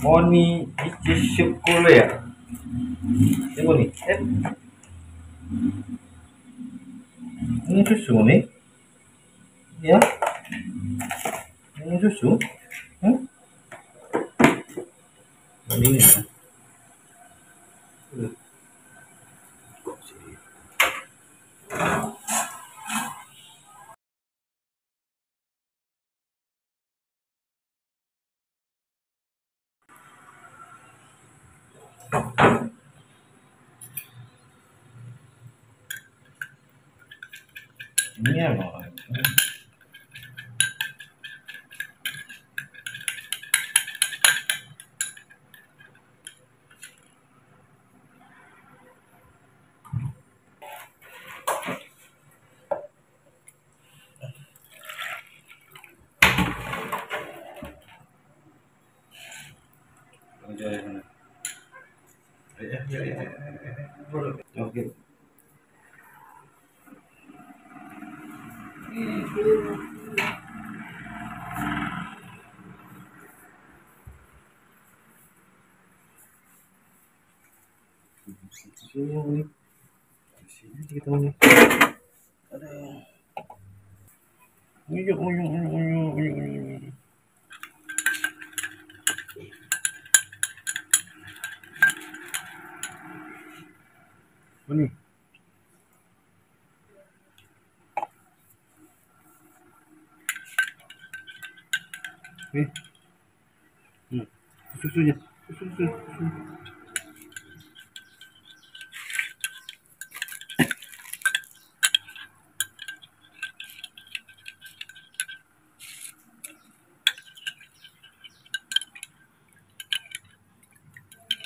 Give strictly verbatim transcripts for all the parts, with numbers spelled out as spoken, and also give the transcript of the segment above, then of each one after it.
Moni sepuluh ya. Ini Moni. Ini susu nih. Ya. Ini susu. Hmm? Ini ya. Ini ya, ya ya ya oke sini sini kita teman ada uyuk uyuk uyuk uyuk Moni, eh, hmm, susunya, susu, susu, susu.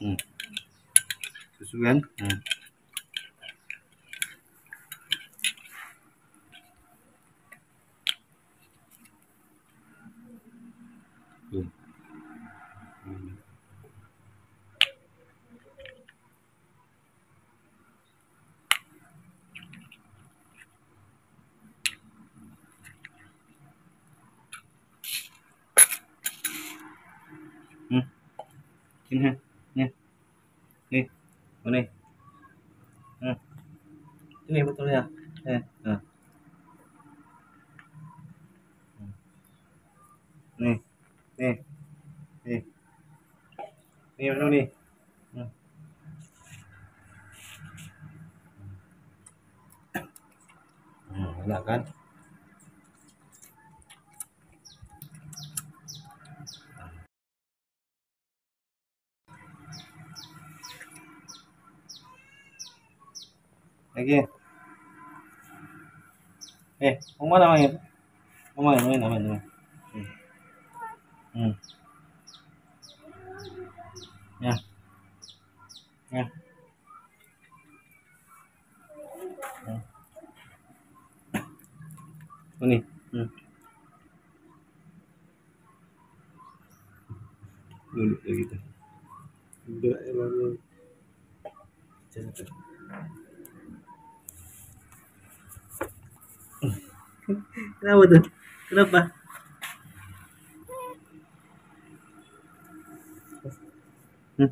Hmm, susu kan? Hmm. Tuh. Hmm. Hmm. Sini ha. Nih. Nih. Moni. Hmm. Ini betulnya. Eh, nah. Nih. Nih, nih, nih, nih, nih, nih, enak kan? Lagi, eh, mau mana main? Mau main, main, main, main. Hmm. Ya. Ya. Hmm. Ini. Hmm. Dulu kayak gitu. Udah emang. Kenapa tuh? Kenapa? Hmm.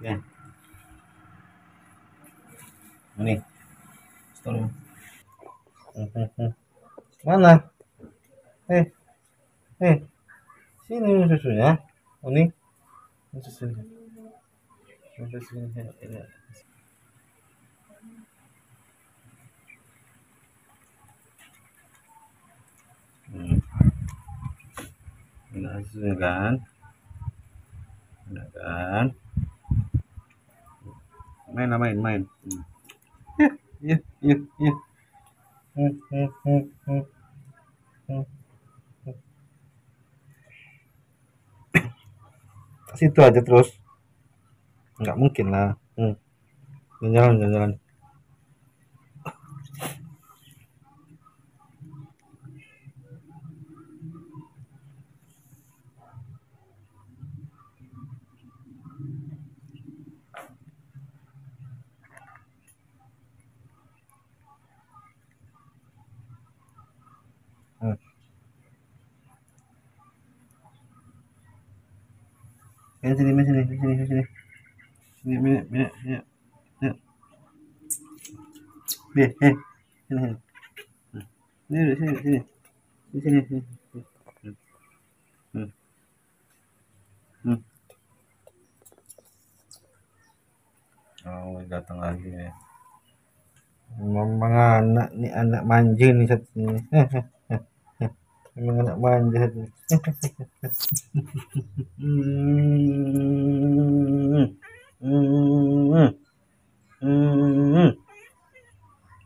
Ya. Ini. Stol. Mana? Eh. Eh. Sini susunya. Ini. Susunya. Susunya. Sudah kan, sudah kan, main main main, ya ya ya, situ aja terus, nggak mungkin lah, jalan jalan jalan. Sini, sini, sini, sini, sini. Sini, minit, minit, minit. Sini, sini. Sini, sini, sini. Sini, sini, sini. Hmm. Hmm. Oh, datang lagi ya. Memang anak nih, anak manja nih satunya. Memang anak manja satunya. Hmm. Hmm. Hmm.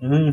Hmm.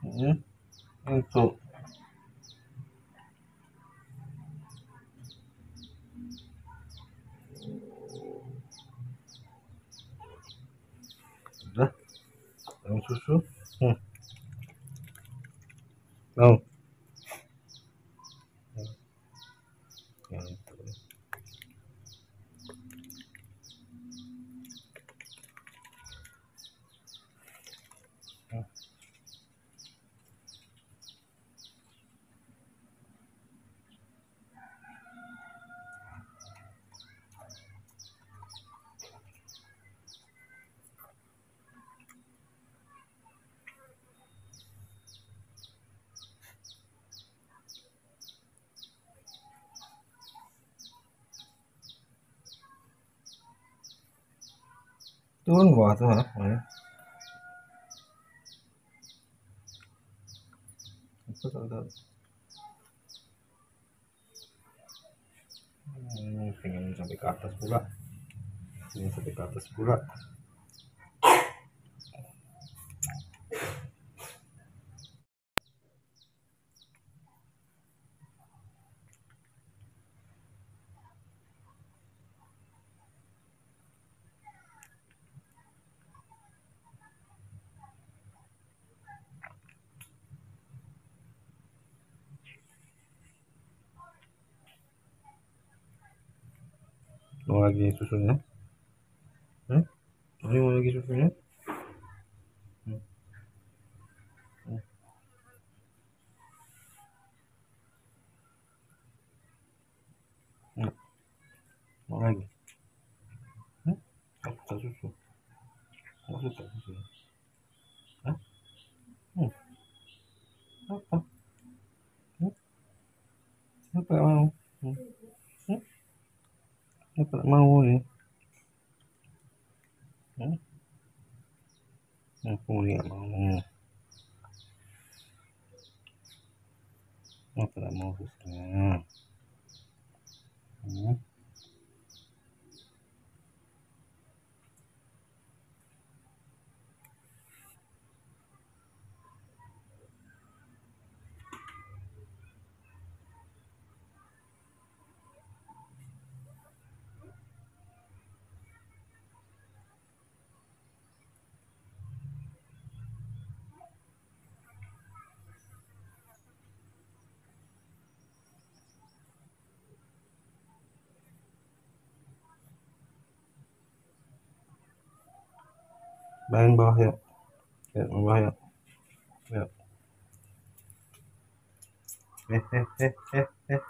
hmm? Ngantuk udah minum susu. hmm. Oh. Ya, itu. Nah. Turun bawah tuh lah, ya. Hmm, pengen sampai ke atas pula, pengen sampai ke atas pula. Mau lagi susunya? Hmm? Ini mau lagi susunya? Hmm. Hmm. Hmm. Mau lagi? Hmm? Aku tak susu. Aku tak susu. Hah? Hmm. Apa? Hmm? Apa yang mau? Hmm? Hmm? Apa mau nih? Hmm? Aku nggak mau. Aku nggak mau susah. Hmm? Bahan bawah ya, lihat bawah ya, lihat. Eh eh eh eh eh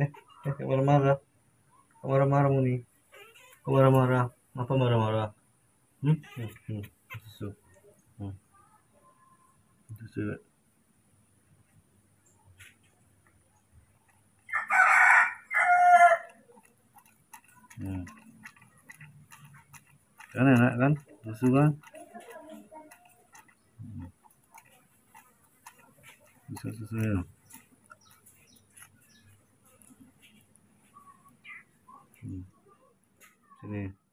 eh eh eh marah-marah, marah-marah Moni, marah-marah, apa marah-marah? Hmm hmm susu, hmm susu. Hmm. Kan enak kan, susu kan? Bisa sesuai ya. hmm. Sini